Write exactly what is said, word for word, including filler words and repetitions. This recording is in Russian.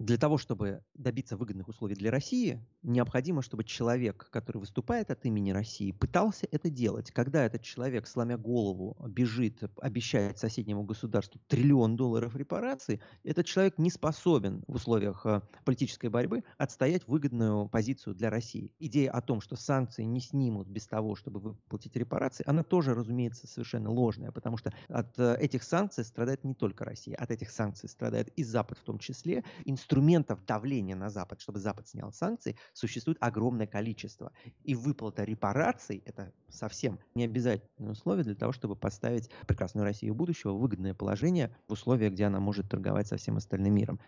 для того, чтобы добиться выгодных условий для России, необходимо, чтобы человек, который выступает от имени России, пытался это делать. Когда этот человек, сломя голову, бежит, обещает соседнему государству триллион долларов репараций, этот человек не способен в условиях политической борьбы отстоять выгодную позицию для России. Идея о том, что санкции не снимут без того, чтобы выплатить репарации, она тоже, разумеется, совершенно ложная, потому что от этих санкций страдает не только Россия, от этих санкций страдает и Запад в том числе. Инструментов давления на Запад, чтобы Запад снял санкции, существует огромное количество. И выплата репараций – это совсем необязательное условие для того, чтобы поставить прекрасную Россию будущего в выгодное положение в условиях, где она может торговать со всем остальным миром.